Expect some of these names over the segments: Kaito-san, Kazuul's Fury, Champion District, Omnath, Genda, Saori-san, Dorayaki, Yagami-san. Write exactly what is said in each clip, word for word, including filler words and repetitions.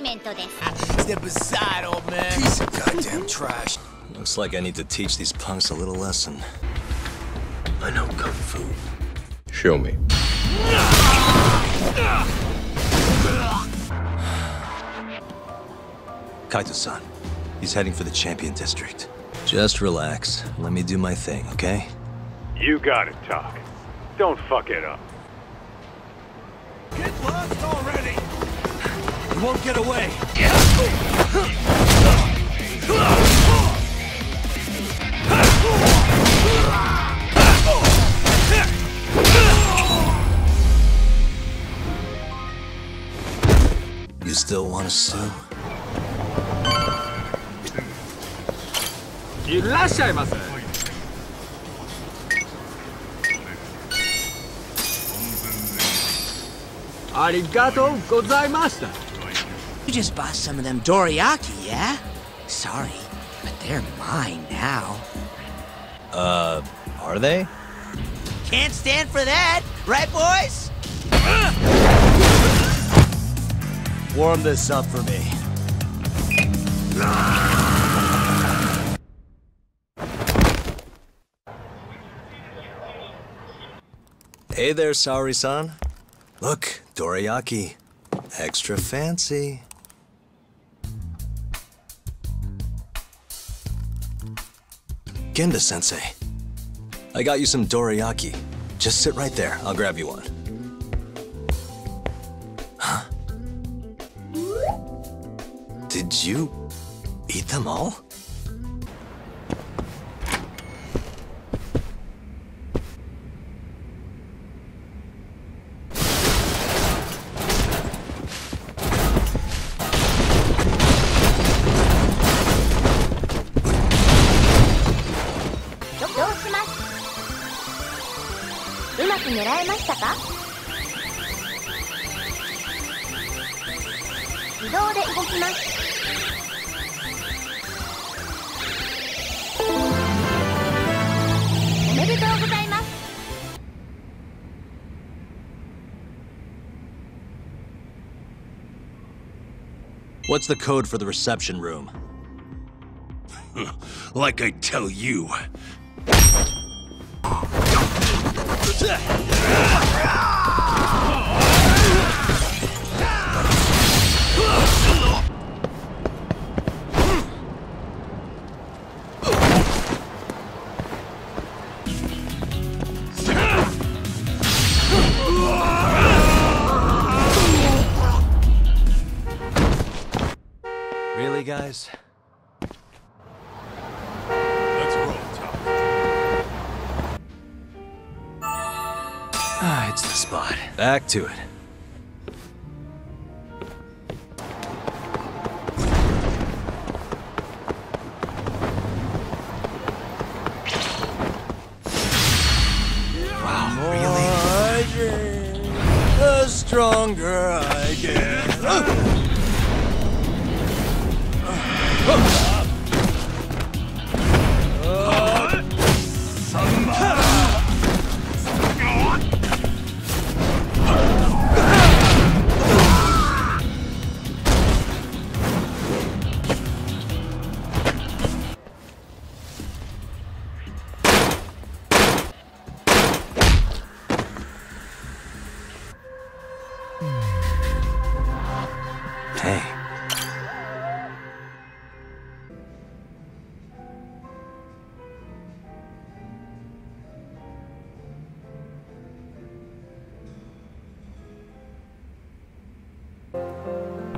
Step aside, old man. Piece of goddamn trash. Looks like I need to teach these punks a little lesson. I know kung fu. Show me. Kaito-san, he's heading for the Champion District. Just relax. Let me do my thing, okay? You got it, Doc. Don't fuck it up. Get lost already! You won't get away! You still want to sue? Irashaimase! Arigato gozaimashita. You just bought some of them dorayaki, yeah? Sorry, but they're mine now. Uh, are they? Can't stand for that, right, boys? Warm this up for me. Hey there, Saori-san. Look, dorayaki. Extra fancy. Genda-sensei, I got you some dorayaki. Just sit right there, I'll grab you one. Huh? Did you eat them all? What's the code for the reception room? Like I tell you. Really, guys? Let's roll, Tom. Ah, it's the spot. Back to it. Stronger I get.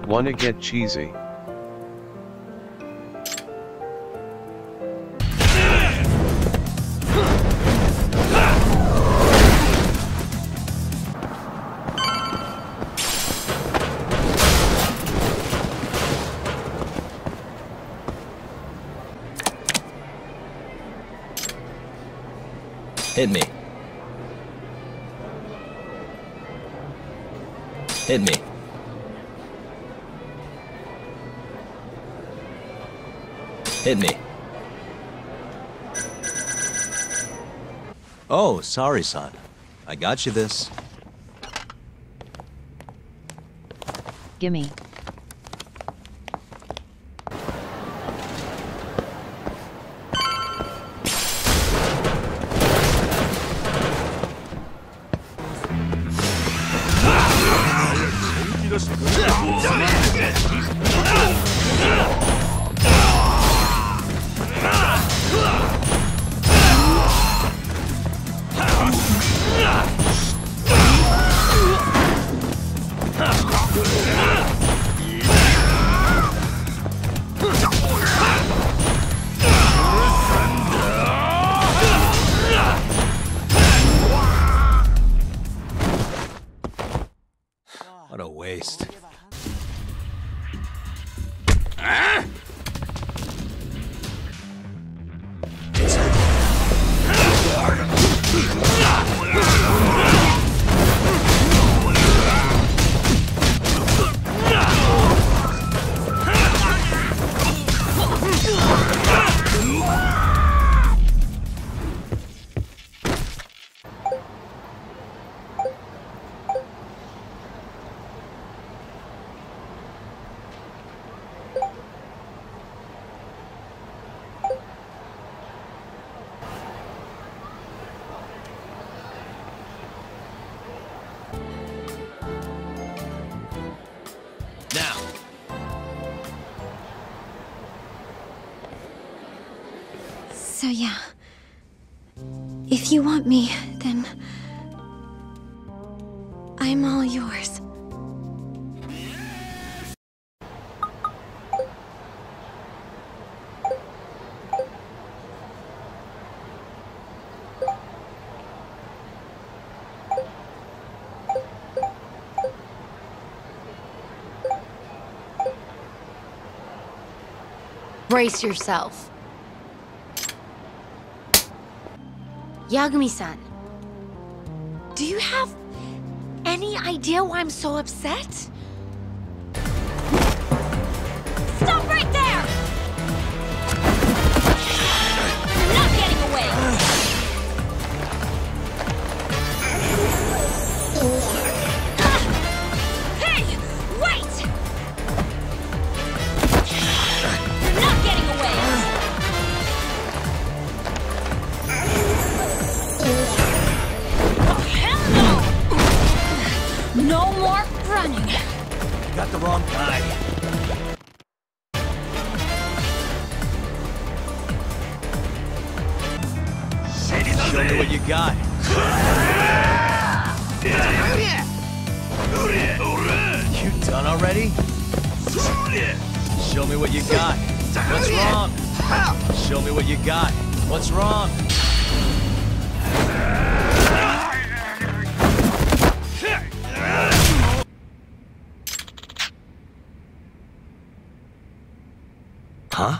Wanna get cheesy? Hit me. Hit me. Hit me. Oh, sorry, son. I got you this. Gimme. So yeah, if you want me, then I'm all yours. Brace yourself. Yagami-san, do you have any idea why I'm so upset? Stop right there! You're not getting away! Hey! Wait! You're not getting away! No more running! You got the wrong guy. Show me what you got. You done already? Show me what you got. What's wrong? Show me what you got. What's wrong? Huh?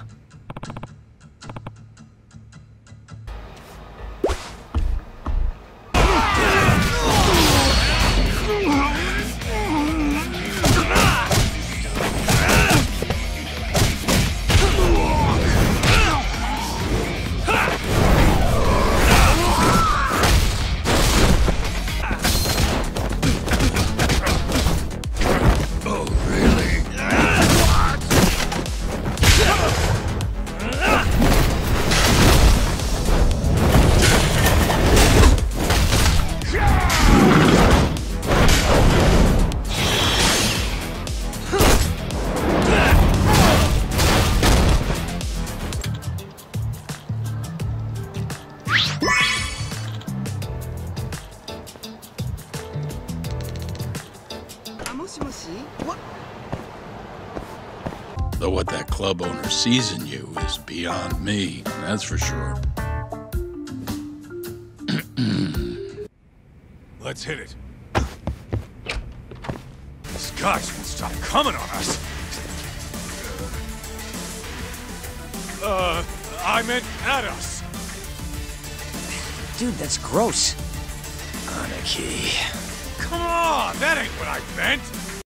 Club owner sees in you is beyond me, that's for sure. Let's hit it. These guys won't stop coming on us. Uh, I meant at us. Dude, that's gross. Anarchy. Come on, that ain't what I meant.